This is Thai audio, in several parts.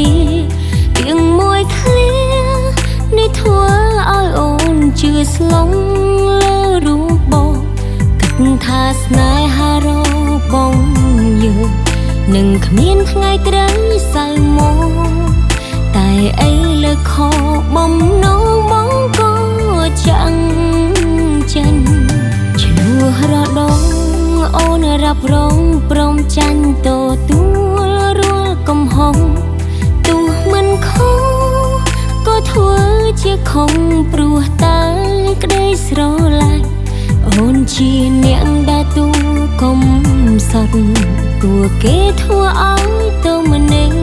นี้เพียงมวยเคลียในทั่วอ้อยโอนชื่อสลงเลรูปบอกกัดทาสนายฮารอบองยืนหนึ่งขมิ้นไงตรังใส่โมแต่ไอ้เลขอบ่มน้องบ้องก็จังจันฉันหัวเราะดองโอนรับร้องปรมจันโตตัวรัวกำหงตัวมันคงก็ทั่วเชี่ยคงปลุกตากได้สโลลัยโอนชีเนียงดาตัวกลมสดตัวเกทั่วอ้อยตัวมันเอง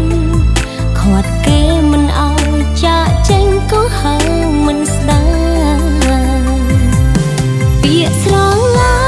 ขอดเกมันอ้อยจะเจงก็หามันสดาเปียสโลลัย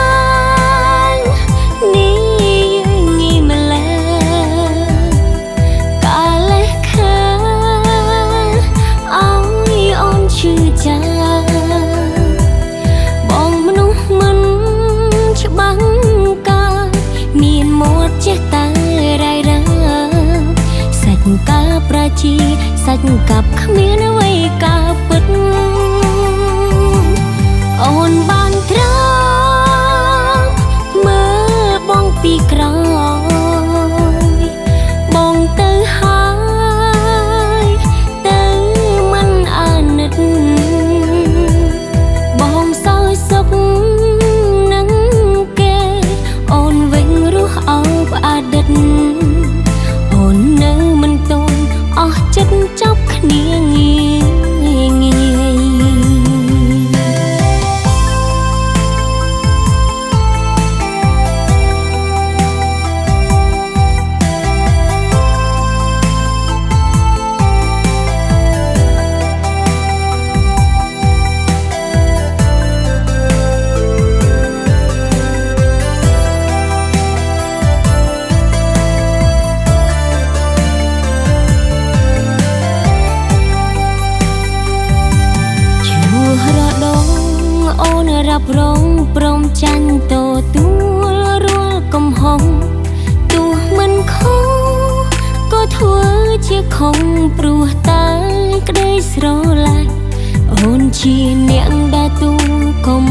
สัจกับขมิ้นไว้กาปุดอ่อนบานตราเมื่อบองปีกรอยบองเตอหายเตอมันอานิดบองซอยสกนังเกอ่อนเวงรู้เอาอาดัดอ่อนเนื้อมันโตอ๋อจัดจับขณีรับร้องปรมจันโตตัวรัวกำหงตัวมันคงก็ทั่วเชี่ยคงปลุกตากได้สโลลัยโอนชีเนียงดาตัวกลม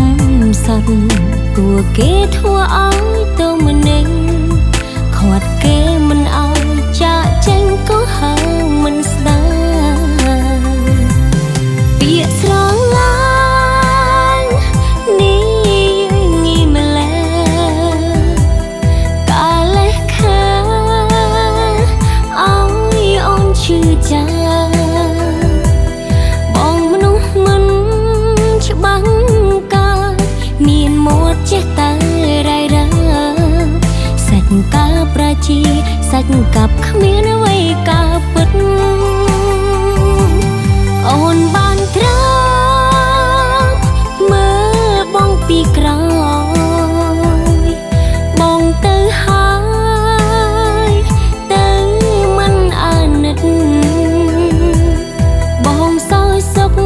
สดตัวเกทั่วอ้อยตัวมันเองขอดเกมันอ้อยจะเจงก็หามันสดาเปียสโลลัยสัจกับขมิ้นไว้กาปุดอ่อนบานตราเมื่อบองปีกรอยบองเตอหายเตอมันอานิดบองซอยสก